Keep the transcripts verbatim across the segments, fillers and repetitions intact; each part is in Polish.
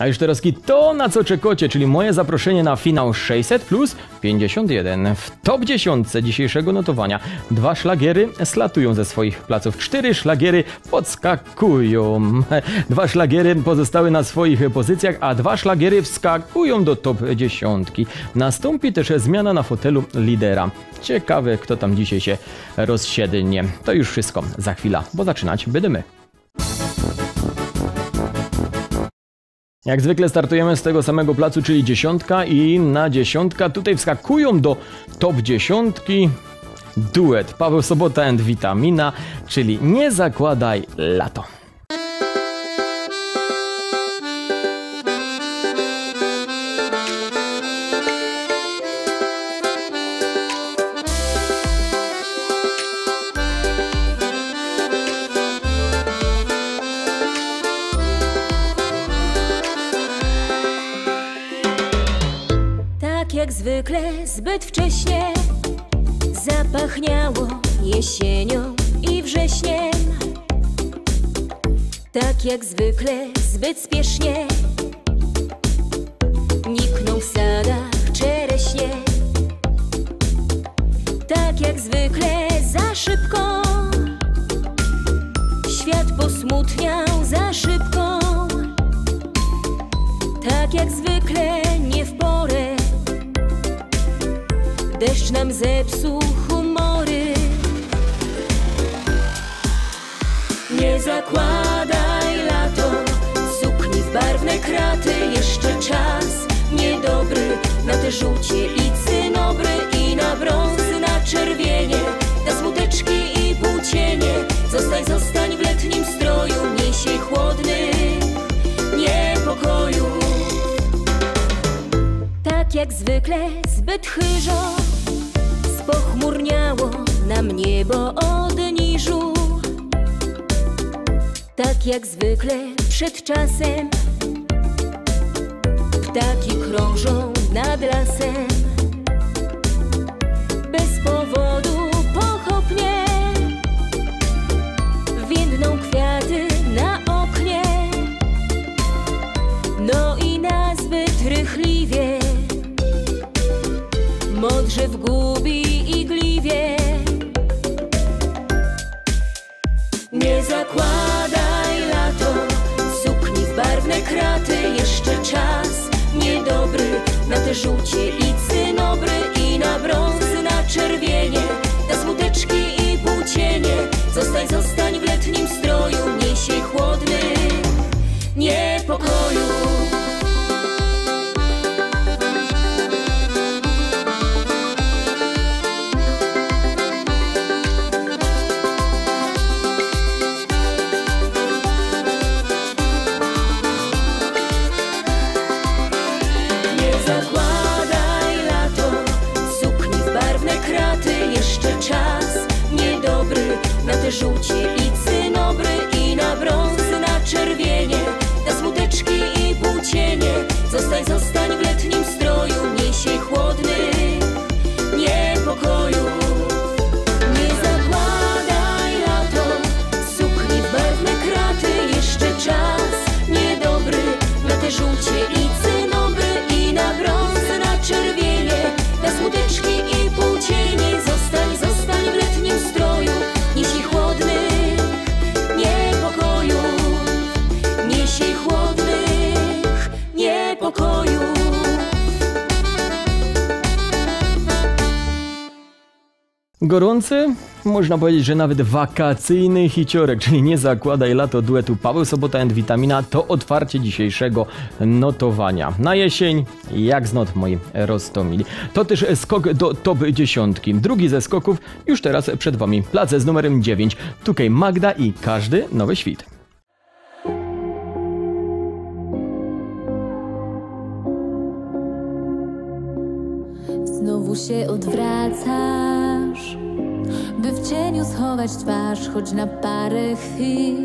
A już teraz to, na co czekacie, czyli moje zaproszenie na finał sześćset plus pięćdziesiąt jeden. W top dziesięć dzisiejszego notowania dwa szlagiery slatują ze swoich placów, cztery szlagiery podskakują, dwa szlagiery pozostały na swoich pozycjach, a dwa szlagiery wskakują do top dziesięć. Nastąpi też zmiana na fotelu lidera. Ciekawe, kto tam dzisiaj się rozsiedlnie. To już wszystko za chwilę, bo zaczynać będziemy. Jak zwykle startujemy z tego samego placu, czyli dziesiątka i na dziesiątka tutaj wskakują do top dziesiątki duet Paweł Sobota and Witamina, czyli Nie zakładaj lato. Jak zwykle zbyt wcześnie zapachniało jesienią i wrześniem. Tak jak zwykle zbyt spiesznie nikną w sadach czereśnie. Tak jak zwykle za szybko świat posmutniał za szybko. Tak jak zwykle nie w porę deszcz nam zepsuł humory. Nie zakładaj lato, sukni w barwne kraty. Jeszcze czas niedobry na te żółcie i cynobry, i na brązy, na czerwienie, na smuteczki i płócienie. Zostań, zostań w letnim stroju, niesie chłodny niepokoju. Tak jak zwykle zbyt chyżo pochmurniało nam niebo od niżu. Tak jak zwykle przed czasem ptaki krążą nad lasem. Bez powodu pochopnie więdną kwiaty na oknie. No i nazbyt rychliwie modrze w gubi igliwie. Nie zakładaj lato, sukni w barwne kraty. Jeszcze czas niedobry na te żółcie i cynobry, i na brązy, na czerwienie, na smuteczki i płócienie. Zostań, zostań w letnim stroju, niesie chłodny niepokoju. Żółcie i cynobry, i na brązy, na czerwienie, na smuteczki i płócienie. Zostań, zostań w letnim stroju, niesie chłodny niepokoju. Nie zakładaj lato, sukni w barwne kraty. Jeszcze czas niedobry na te żółcie i cynobry, i na brązy, na czerwienie, na smuteczki i płócienie. Zostań, zostań w letnim stroju, niesie chłodnych niepokojów, niesie chłodnych niepokojów. Gorący, można powiedzieć, że nawet wakacyjny hiciorek, czyli Nie zakładaj lato duetu Paweł Sobota and Witamina to otwarcie dzisiejszego notowania. Na jesień, jak z not moi roztomili. To też skok do top dziesięć. Drugi ze skoków już teraz przed wami. Plac z numerem dziewięć. Tutaj Magda i Każdy nowy świt. Znowu się odwracasz, by w cieniu schować twarz, choć na parę chwil.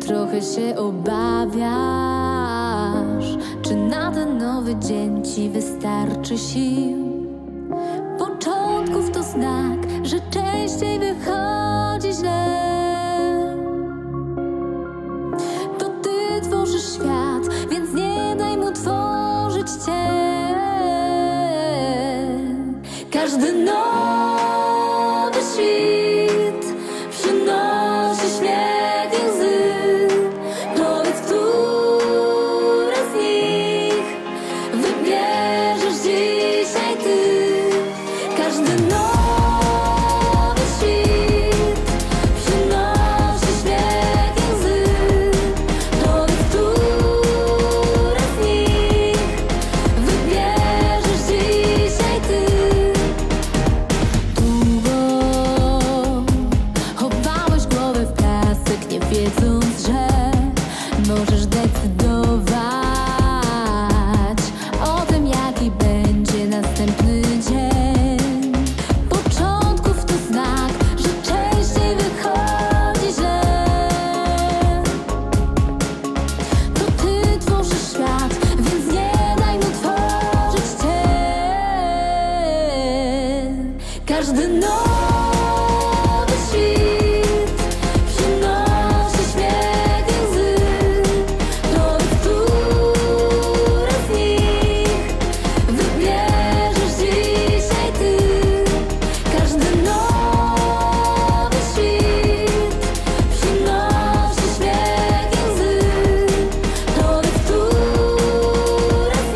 Trochę się obawiasz, czy na ten nowy dzień ci wystarczy sił. Początków to znak, że częściej wychodzi źle. To ty tworzysz świat, więc nie daj Każdy nowy świt przynosi śmiech i łzy. Powiedz, które z nich wybierzesz dzisiaj ty. Każdy nowy świt przynosi śmiech i łzy. Powiedz, które z nich wybierzesz dzisiaj ty. Długo chowałeś głowę w piasek, nie wiedząc, że możesz decydować o tym, jaki będzie następny dzień. Początków to znak, że częściej wychodzi źle. To ty tworzysz świat, więc nie daj mu tworzyć cię. Każdy nowy świt przynosi śmiech i łzy. Powiedz, które z nich wybierzesz dzisiaj ty. Każdy nowy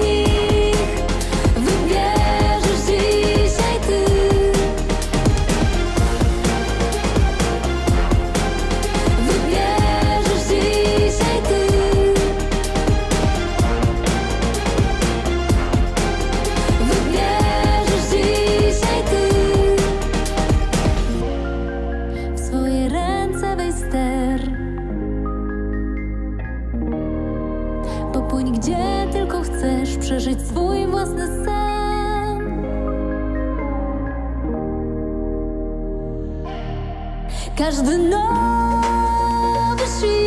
świt przynosi śmiech i łzy. Powiedz, które z nich wybierzesz dzisiaj ty. Wybierzesz dzisiaj ty. Wybierzesz dzisiaj ty. W swoje ręce weź ster. Popłyń gdzie tylko chcesz, przeżyć swój własny sen. Każdy nowy świt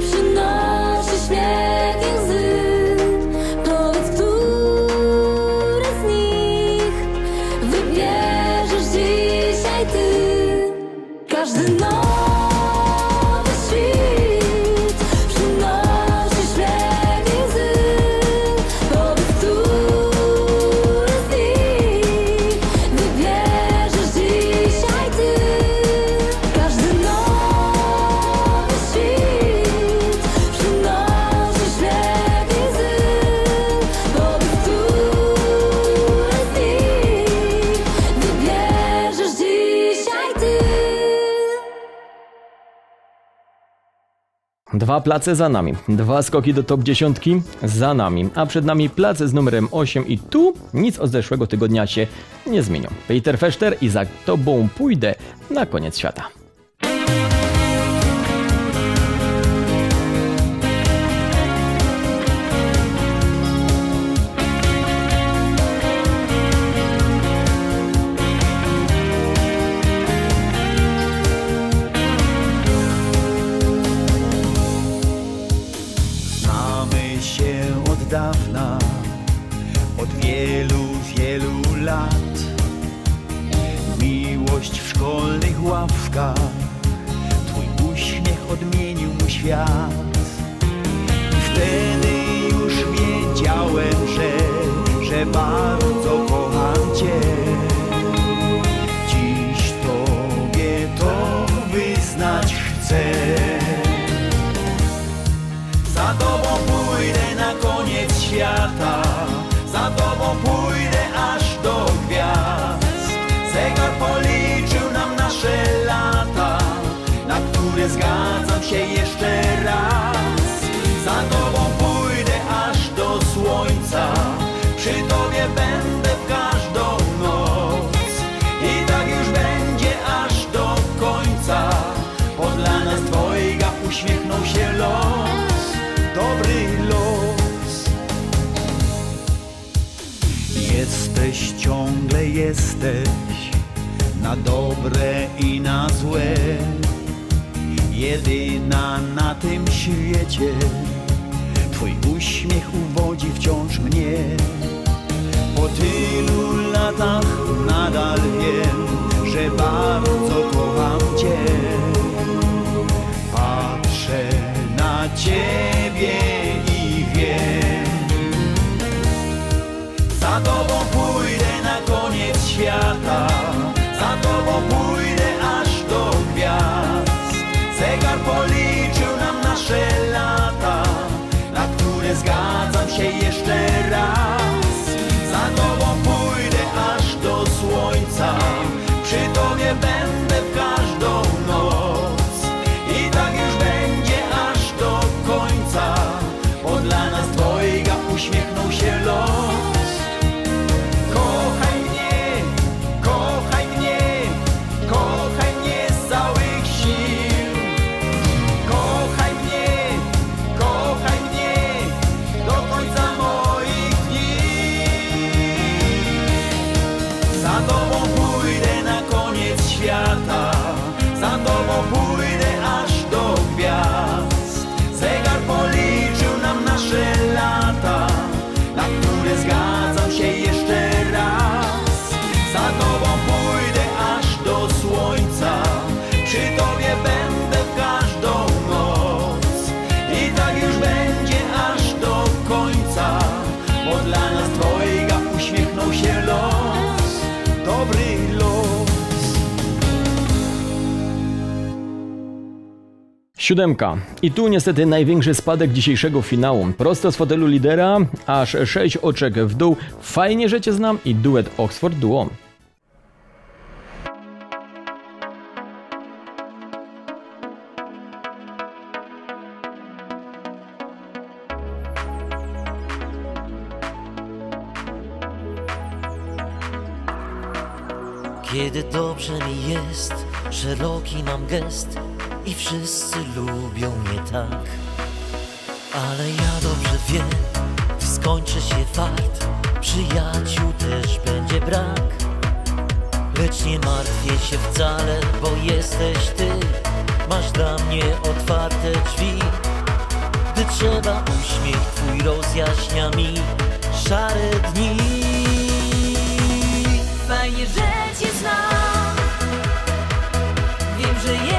przynosi śmiech i łzy. Powiedz, które z nich wybierzesz dzisiaj ty. Każdy nowy świt przynosi śmiech i łzy. Powiedz, które z nich wybierzesz dzisiaj ty. Każdy nowy świt przynosi śmiech i łzy. Powiedz, które z nich wybierzesz dzisiaj ty. Dwa place za nami, dwa skoki do top dziesiątki za nami, a przed nami place z numerem osiem i tu nic od zeszłego tygodnia się nie zmienią. Peter Fechter i Za tobą pójdę na koniec świata. Znamy się od dawna, od wielu, wielu lat. Miłość w szkolnych ławkach, twój uśmiech odmienił mu świat. I wtedy już wiedziałem, że, że bardzo kocham cię. Dziś tobie to wyznać chcę. Za tobą pójdę na koniec świata, za tobą pójdę aż do gwiazd. Zegar policzył nam nasze lata, na które zgadzam się jeszcze raz. Za tobą pójdę aż do słońca, przy tobie będę w każdą noc. I tak już będzie aż do końca, bo dla nas dwojga uśmiechnął się los. Dobry los. Jesteś, ciągle jesteś, na dobre i na złe. Jedyna na tym świecie, twój uśmiech uwodzi wciąż mnie. Po tylu latach nadal wiem, że bardzo kocham cię. Patrzę na ciebie i wiem. Za tobą pójdę na koniec Siódemka. I tu niestety największy spadek dzisiejszego finału. Prosto z fotelu lidera, aż sześć oczek w dół. Fajnie, że cię znam i duet Oxford Duo. Kiedy dobrze mi jest, szeroki mam gest i wszyscy lubią mnie tak. Ale ja dobrze wiem, gdy skończy się fart, przyjaciół też będzie brak. Lecz nie martwię się wcale, bo jesteś ty, masz dla mnie otwarte drzwi. Gdy trzeba, uśmiech twój rozjaśnia mi szare dni. Fajnie, że cię znam, wiem, że jesteś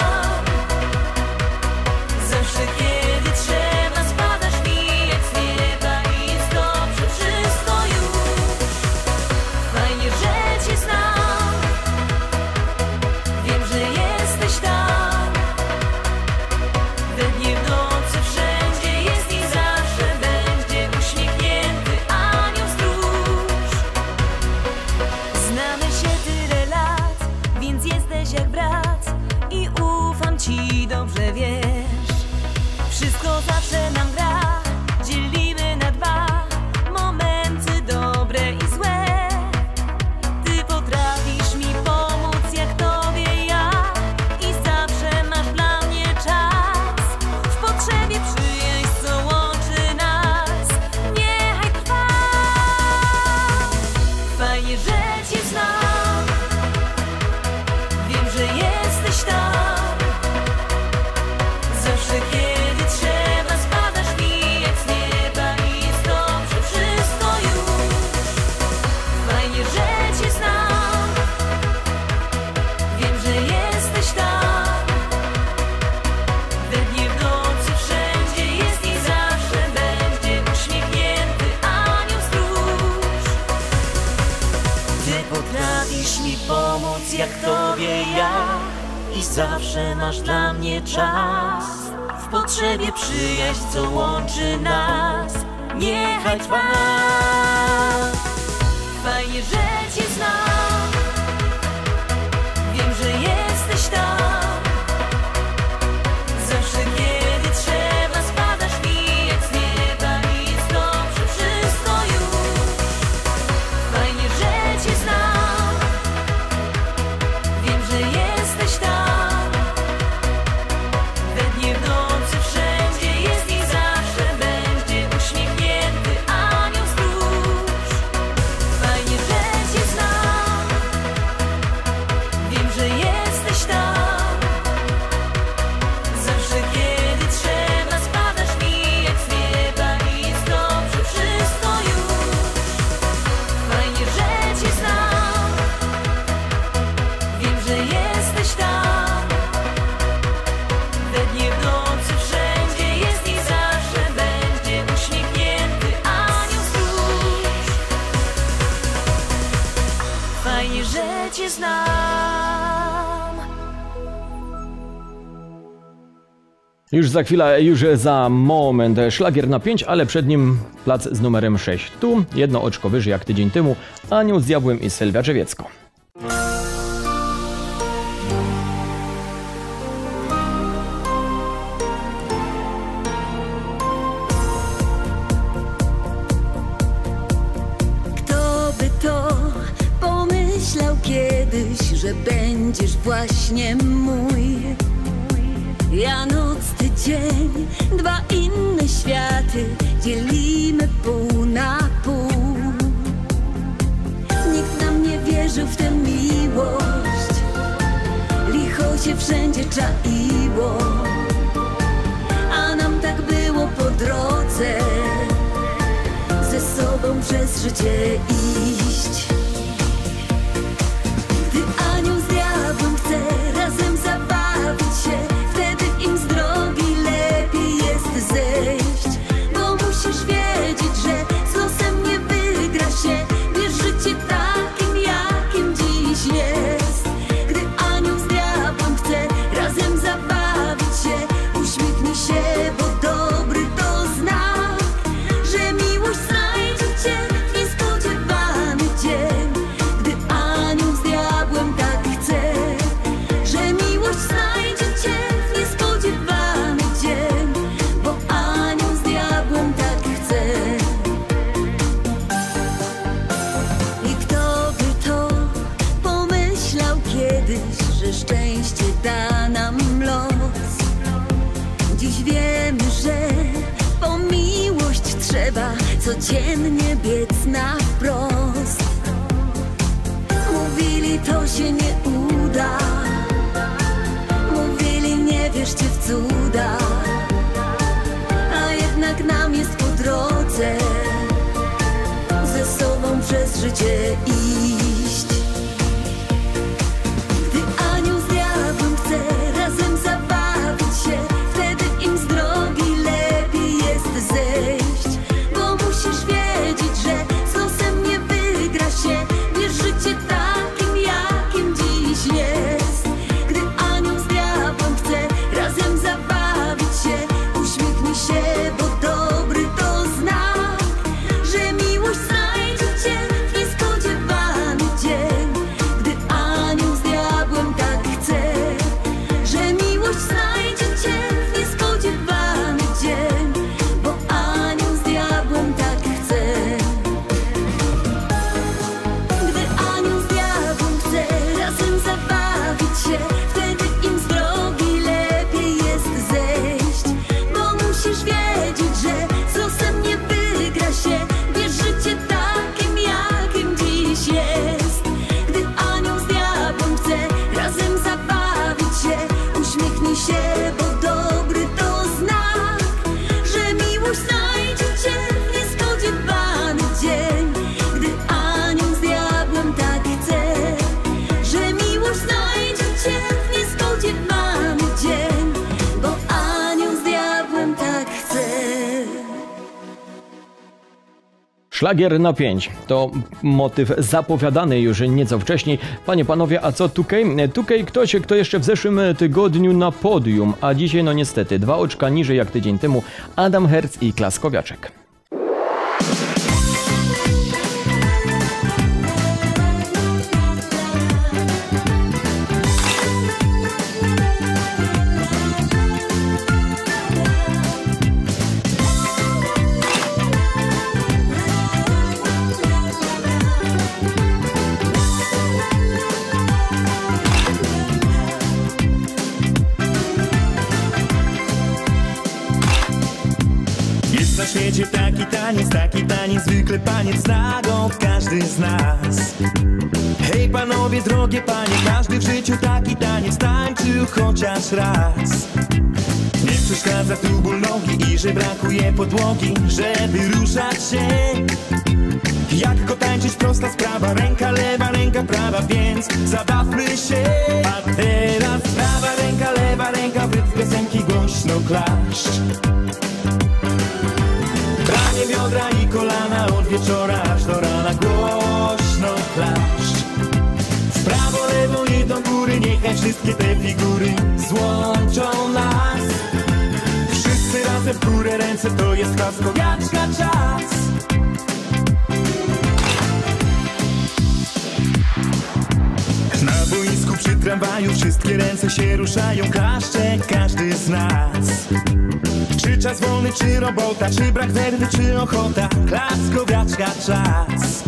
Zawsze kiedy trzeba, spadasz mi jak z nieba i jest dobrze wszystko już. Fajnie, że cię znam, wiem, że jesteś tam. We dnie w nocy wszędzie jest i zawsze będzie uśmiechnięty anioł stróż. Znamy się tyle lat, więc jesteś jak brat i ufam ci, dobrze wiesz. Wszystko zawsze nam gra, dzielimy na dwa momenty dobre i złe. Ty potrafisz mi pomóc jak tobie ja i zawsze masz dla mnie czas. W potrzebie przyjaźń, co łączy nas, niechaj trwa. Fajnie, że cię znam, wiem, że jesteś tam. Zawsze kiedy trzeba, spadasz mi jak z nieba i jest dobrze wszystko już. Fajnie, że cię znam, wiem, że jesteś tam. We dnie w nocy wszędzie jest i zawsze będzie uśmiechnięty anioł stróż. Ty potrafisz mi pomóc jak tobie ja i zawsze masz dla mnie czas. W potrzebie przyjaźń, co łączy nas, niechaj trwa. Fajnie, że cię znam, wiem, że jesteś tam. Zawsze kiedy trzeba, spadasz mi jak z nieba i jest dobrze wszystko już. Fajnie, że cię znam, wiem, że jesteś tam. We dnie w nocy wszędzie jest i zawsze będzie uśmiechnięty anioł stróż. Fajnie, że cię znam, wiem, że jesteś tam. Zawsze kiedy trzeba, spadasz mi jak z nieba i jest dobrze wszystko już. Fajnie, że cię znam, wiem, że jesteś tam. We dnie w nocy wszędzie jest i zawsze będzie uśmiechnięty anioł stróż. Fajnie, że cię znam. Już za chwilę, już za moment szlagier na pięć, ale przed nim plac z numerem sześć. Tu jedno oczko wyżej jak tydzień temu, Anioł z Diabłem i Sylwia Drzewiecka. Kto by to pomyślał kiedyś, że będziesz właśnie mój? Ja noc, ty dzień, dwa inne światy, dzielimy pół na pół. Nikt nam nie wierzył w tę miłość, licho się wszędzie czaiło, a nam tak było po drodze, ze sobą przez życie iść. Gdy anioł z diabłem chce razem zabawić się, wtedy im z drogi lepiej jest zejść. Bo musisz wiedzieć, że z losem nie wygra się, wiesz, życie takim, jakim dziś jest. Gdy anioł z diabłem chce razem zabawić dziś wiem, że po miłość trzeba codziennie biec na wprost. Mówili, to się nie uda, mówili, nie wierzcie w cuda, a jednak nam jest po drodze ze sobą przez życie iść. Gdy anioł z diabłem chce razem zabawić się, wtedy im z drogi lepiej jest zejść, bo musisz wiedzieć, że z losem nie wygra się, bierz życie takim, jakim dziś jest. Gdy anioł z diabłem chce razem zabawić się, uśmiechnij się, bo dobry to znak, że miłość znajdzie cię w niespodziewany dzień. Gdy anioł z diabłem tak chce, że miłość znajdzie cię w niespodziewany dzień, bo anioł z diabłem tak chce. Gdy anioł z diabłem chce razem zabawić się, wtedy im z drogi lepiej jest zejść, bo musisz wiedzieć, że z losem nie wygra się, bierz życie takim, jakim dziś jest. Gdy anioł z diabłem chce razem zabawić się, uśmiechnij się, bo dobry to znak, że miłość znajdzie cię w niespodziewany dzień. Gdy anioł z diabłem tak chce, że miłość znajdzie cię w niespodziewany dzień, bo anioł z diabłem tak chce. Szlagier na pięć to motyw zapowiadany już nieco wcześniej. Panie, panowie, a co dwa K? dwa K ktoś, kto jeszcze w zeszłym tygodniu na podium, a dzisiaj no niestety dwa oczka niżej jak tydzień temu. Adam Herz i Klaskowiaczek. Wiecie, taki taniec, taki taniec, zwykle paniec nagąd każdy z nas. Hej panowie, drogie panie, każdy w życiu taki taniec tańczył chociaż raz. Nie przeszkadza tu ból nogi i że brakuje podłogi, żeby ruszać się. Jak go tańczyć, prosta sprawa, ręka lewa, ręka prawa, więc zabawmy się. A teraz prawa ręka, lewa ręka, w piosenki głośno klaszcz. Branie biodra i kolana od wieczora aż do rana, głośno klaszcz. W prawo, lewo i do góry, niechaj wszystkie te figury złączą nas. Wszyscy razem w górę ręce, to jest klaskowiaczka czas. Na boisku przy tramwaju wszystkie ręce się ruszają, klaszcze każdy z nas. Czy czas wolny, czy robota, czy brak nerwy, czy ochota, klaskowiaczka czas.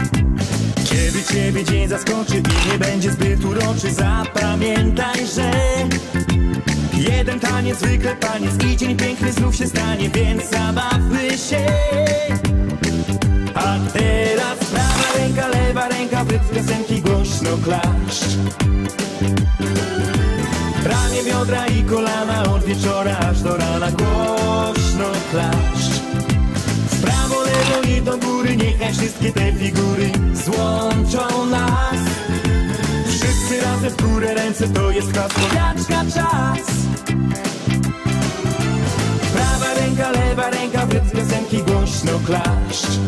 Kiedy ciebie dzień zaskoczy i nie będzie zbyt uroczy, zapamiętaj, że jeden taniec, zwykle taniec i dzień piękny znów się stanie, więc zabawmy się. A teraz prawa ręka, lewa ręka, w piosenki głośno klaszcz. Ramię, biodra i kolana od wieczora aż do rana, głośno klaszcz. W prawo, lewo i do góry, niechaj wszystkie te figury złączą nas. Wszyscy razem w górę ręce, to jest klaskowiaczka czas. Prawa ręka, lewa ręka, w piosenki głośno klaszcz.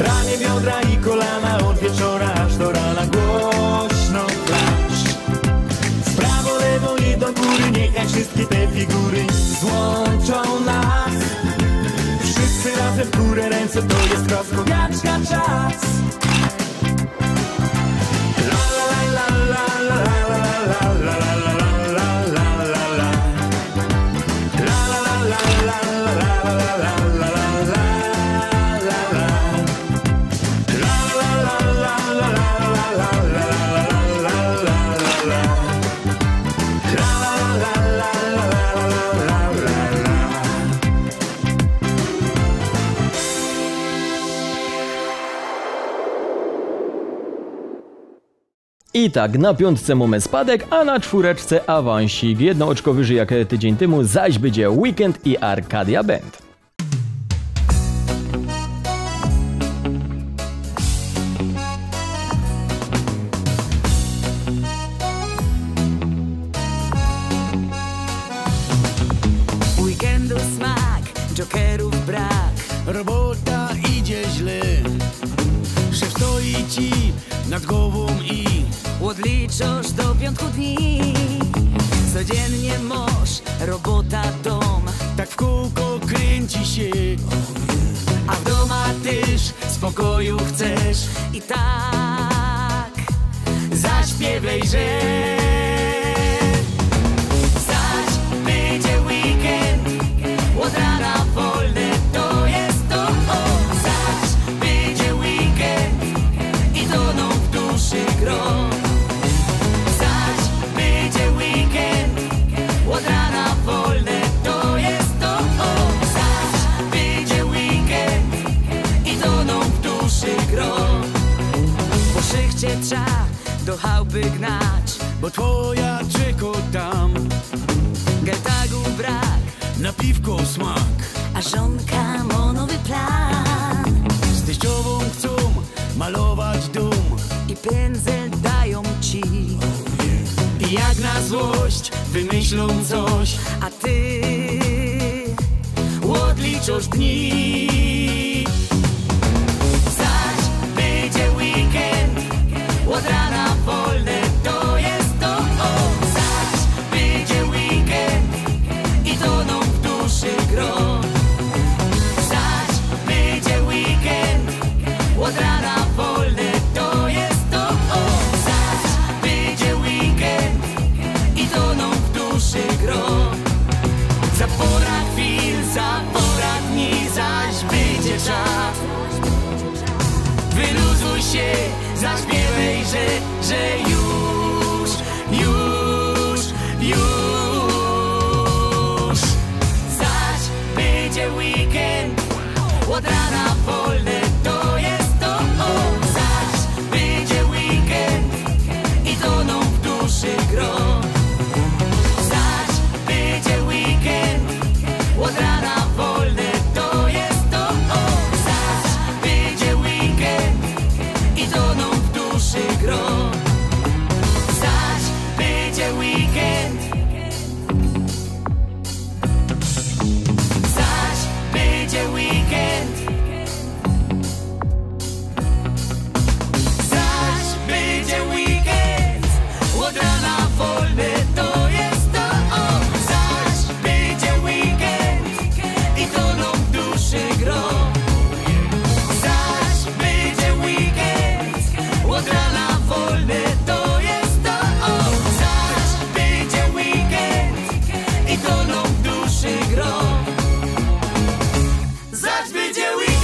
Ramię, biodra i kolana od wieczora aż do rana, głośno klaszcz. W prawo, lewo i do góry, niechaj wszystkie te figury złączą nas. Wszyscy razem w górę ręce, to jest klaskowiaczka czas. La la la la la. I tak, na piątce mamy spadek, a na czwóreczce awansik. Jedno oczko wyżej jak tydzień temu, zaś będzie Weekend i Arcadia Band. Weekendu smak, jokerów brak, robota idzie źle. Szef stoi ci nad głową i odliczasz do piątku dni. Codziennie masz, robota, dom, tak w kółko kręci się. A w doma tyż spokoju chcesz. I tak zaśpiewaj, że zaś będzie weekend, od rana wolne. Do chałupy gnać, bo twoja czeko tam. Gatagu brak, na piwko smak, a żonka monowy plan. Z teściową chcą malować dom i pędzel dają ci. I jak na złość wymyślą coś, a ty odliczasz dni. Zaś będzie weekend, od rana wolne, to jest to, o. Zaś będzie weekend i toną w duszy gro. Zaś będzie weekend, od rana wolne, to jest to, o. Zaś będzie weekend i toną w duszy gro. Zapora chwil, zapora dni, zaś będzie czas. Wyluzuj się, zaśpiewaj, że, że już, już, już. Zaś będzie weekend, od rana wolne, to jest to, o. Zaś będzie weekend i toną w duszy gro. Zaś będzie weekend, od rana wolne, to jest to, o. Zaś będzie weekend i toną w duszy gro. Zaś będzie weekend. Zaś będzie weekend. Zaś będzie weekend. Od rana wolne, to jest to, o. Zaś będzie weekend i toną w duszy gro. Zaś będzie weekend, od rana wolne, to jest to, o. Zaś będzie weekend i toną w duszy gro. Zaś będzie weekend.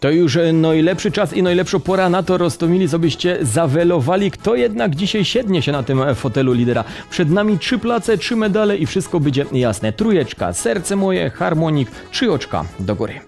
To już najlepszy czas i najlepsza pora na to, Rostomili, co byście zawelowali. Kto jednak dzisiaj siednie się na tym fotelu lidera? Przed nami trzy place, trzy medale i wszystko będzie jasne. Trójeczka, serce moje, harmonik, trzy oczka do góry.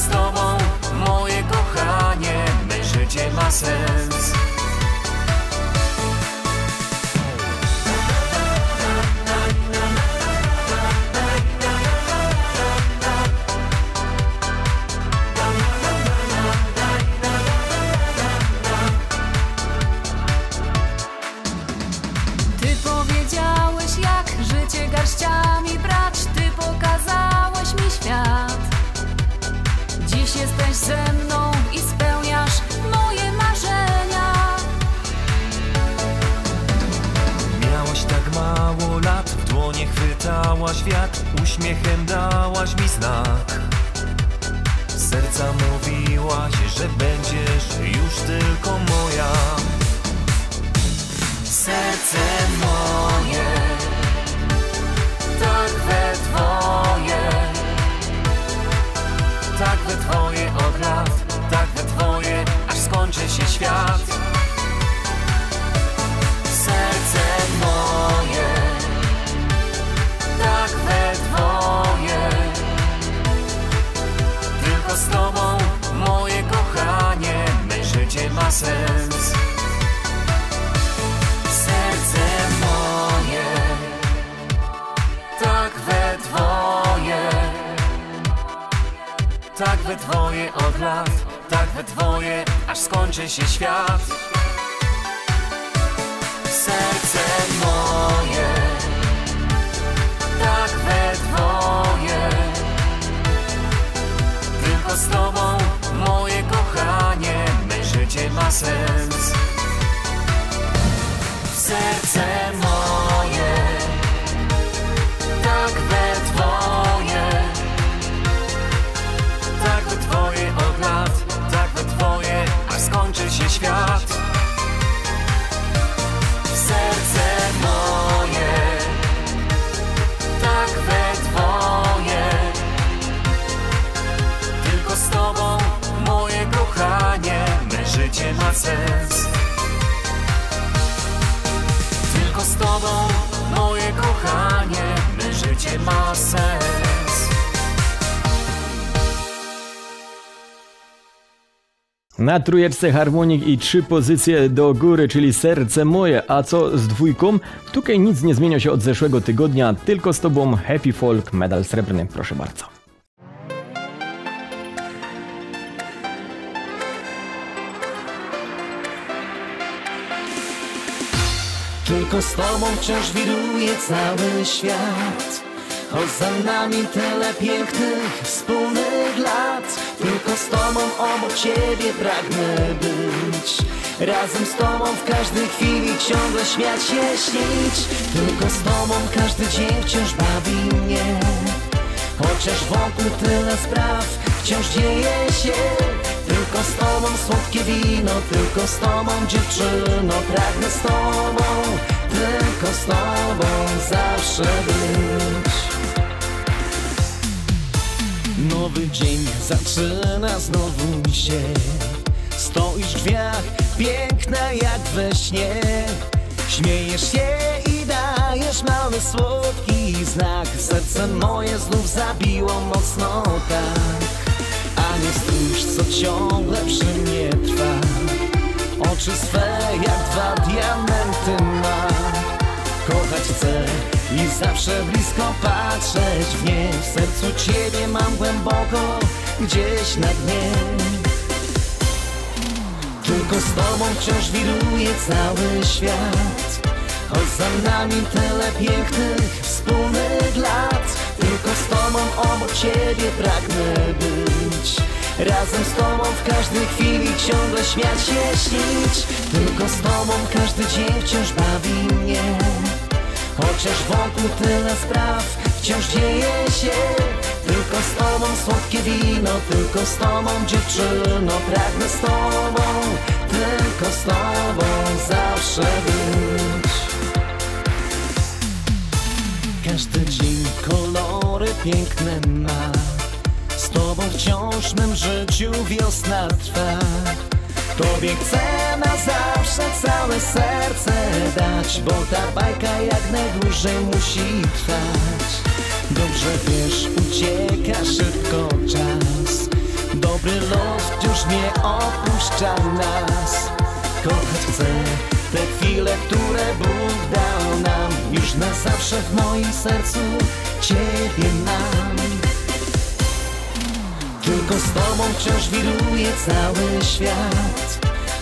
z tobą, moje kochanie, my życie ma sens. Świat uśmiechem dałaś mi znak, z serca mówiłaś, że będziesz już tylko moja. Serce moje, tak we twoje, tak we twoje od lat, tak we twoje, aż skończy się świat. Serce moje, tak we dwoje, tylko z tobą, moje kochanie, my życie ma sens. Serce moje, tak we dwoje, tak we dwoje od lat, tak we dwoje, aż skończy się świat. Serce moje, tak we dwoje, tylko z tobą, moje kochanie, my życie ma sens. Serce moje, tak we dwoje, tak we dwoje od lat, tak we dwoje, aż skończy się świat. Serce moje, tak we dwoje, tylko z tobą, moje kochanie, me życie ma sens. Tylko z tobą, moje kochanie, me życie ma sens. Na trójeczce harmonik i trzy pozycje do góry, czyli serce moje, a co z dwójką? Tutaj nic nie zmienia się od zeszłego tygodnia, tylko z tobą Happy Folk, medal srebrny, proszę bardzo. Tylko z tobą wciąż wiruje cały świat, choć za nami tyle pięknych wspólnych lat. Tylko z tobą, obok ciebie pragnę być, razem z tobą w każdej chwili ciągle śmiać się, śnić. Tylko z tobą każdy dzień wciąż bawi mnie, chociaż wokół tyle spraw wciąż dzieje się. Tylko z tobą słodkie wino, tylko z tobą dziewczyno, pragnę z tobą, tylko z tobą zawsze być. Nowy dzień zaczyna znowu się, stoisz w drzwiach, piękna jak we śnie. Śmiejesz się i dajesz mały słodki znak, serce moje znów zabiło mocno tak. A nie spójrz, co ciągle przy mnie trwa, oczy swe jak dwa diamenty ma. Kochać chcę i zawsze blisko patrzeć w nie, w sercu ciebie mam głęboko, gdzieś na dnie. Tylko z tobą wciąż wiruje cały świat, choć za nami tyle pięknych wspólnych lat. Tylko z tobą, obok ciebie pragnę być, razem z tobą w każdej chwili ciągle śmiać się, śnić. Tylko z tobą każdy dzień wciąż bawi mnie, chociaż wokół tyle spraw wciąż dzieje się. Tylko z tobą słodkie wino, tylko z tobą dziewczyno, pragnę z tobą, tylko z tobą zawsze być. Każdy dzień kolory piękne ma, z tobą wciąż w mym życiu wiosna trwa. Tobie chcę na zawsze całe serce dać, bo ta bajka jak najdłużej musi trwać. Dobrze wiesz, ucieka szybko czas, nie opuszcza nas. Kochać chcę te chwile, które Bóg dał nam. Już na zawsze w moim sercu Ciebie mam. Tylko z Tobą wciąż wiruje cały świat.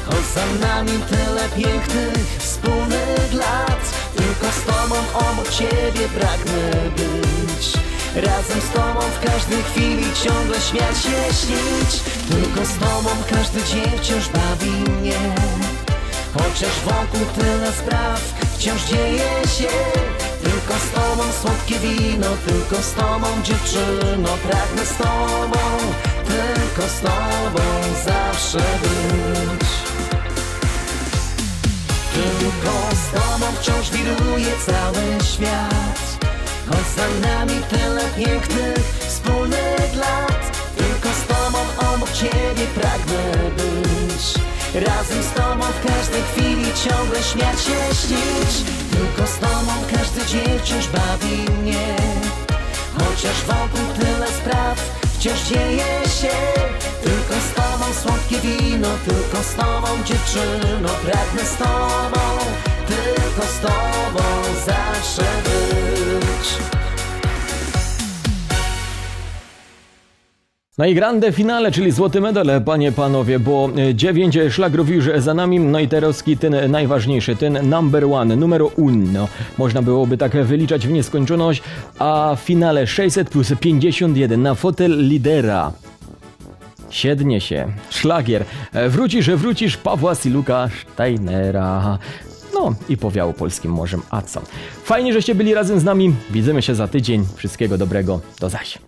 Choć za nami tyle pięknych wspólnych lat. Tylko z Tobą obok Ciebie pragnę być. Razem z Tobą w każdej chwili ciągle świat się śnić. Tylko z Tobą każdy dzień wciąż bawi mnie. Chociaż wokół tyle spraw wciąż dzieje się. Tylko z Tobą słodkie wino, tylko z Tobą dziewczyno. Pragnę z Tobą, tylko z Tobą zawsze być. Tylko z Tobą wciąż wiruje cały świat. Choć za nami tyle pięknych wspólnych lat. Tylko z Tobą obok Ciebie pragnę być. Razem z Tobą w każdej chwili ciągle śmiać się śnić. Tylko z Tobą każdy dzień wciąż bawi mnie. Chociaż wokół tyle spraw wciąż dzieje się. Tylko z Tobą słodkie wino, tylko z Tobą dziewczyno. Pragnę z Tobą, tylko z Tobą zawsze być. No i grande finale, czyli złoty medal, panie, panowie, bo dziewięć szlagrów już za nami, no i teraz ten najważniejszy, ten number one, numero uno, można byłoby tak wyliczać w nieskończoność, a w finale sześćset plus pięćdziesiąt jeden na fotel lidera. Siednie się, szlagier, wrócisz, wrócisz Pawła Siluka Steinera. No i powiało polskim morzem, a co? Fajnie, żeście byli razem z nami, widzimy się za tydzień, wszystkiego dobrego, do zaś.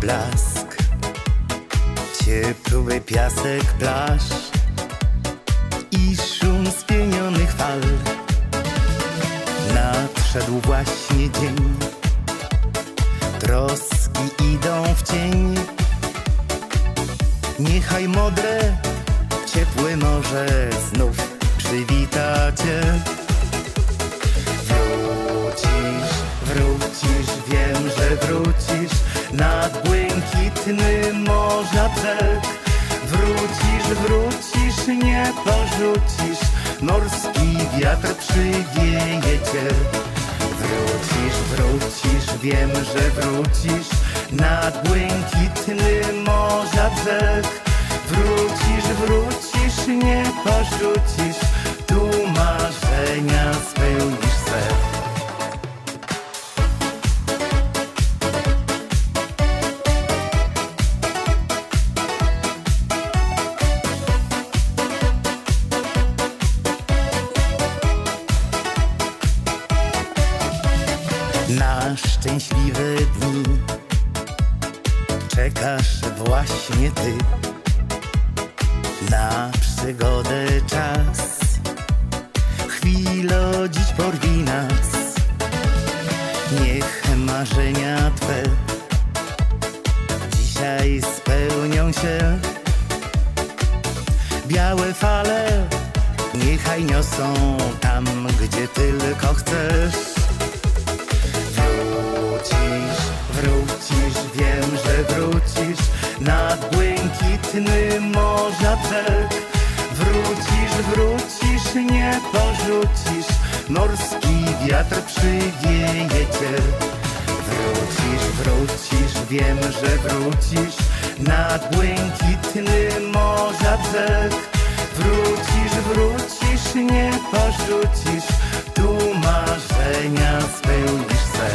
Blask, ciepły piasek plaż i szum spienionych fal. Nadszedł właśnie dzień, troski idą w cień. Niechaj modre, ciepłe morze znów przywita Cię. Wrócisz, wrócisz, wiem, że wrócisz. Nad błękitny morza brzeg. Wrócisz, wrócisz, nie porzucisz. Morski wiatr przywieje Cię. Wrócisz, wrócisz, wiem, że wrócisz. Nad błękitny morza brzeg. Wrócisz, wrócisz, nie porzucisz. Tu marzenia spełnisz se. Szczęśliwe dni czekasz właśnie Ty. Na przygodę czas, chwilo dziś porwi nas. Niech marzenia Twe dzisiaj spełnią się. Białe fale niechaj niosą tam, gdzie tylko chcesz. Wrócisz, wiem, że wrócisz. Nad błękitny morza brzeg. Wrócisz, wrócisz, nie porzucisz. Morski wiatr przywieje Cię. Wrócisz, wrócisz, wiem, że wrócisz. Nad błękitny morza brzeg. Wrócisz, wrócisz, nie porzucisz. Tu marzenia spełnisz se.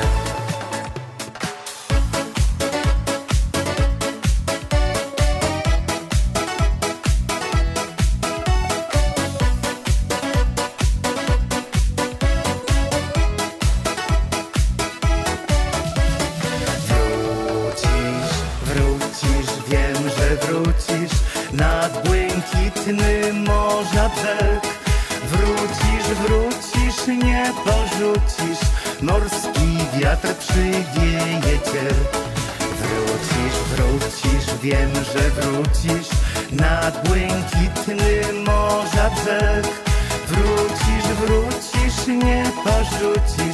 Wrócisz, wrócisz, nie porzucisz. Norski wiatr przywieje cię. Wrócisz, wrócisz, wiem, że wrócisz nad błękitny morza brzeg. Wrócisz, wrócisz, nie porzucisz.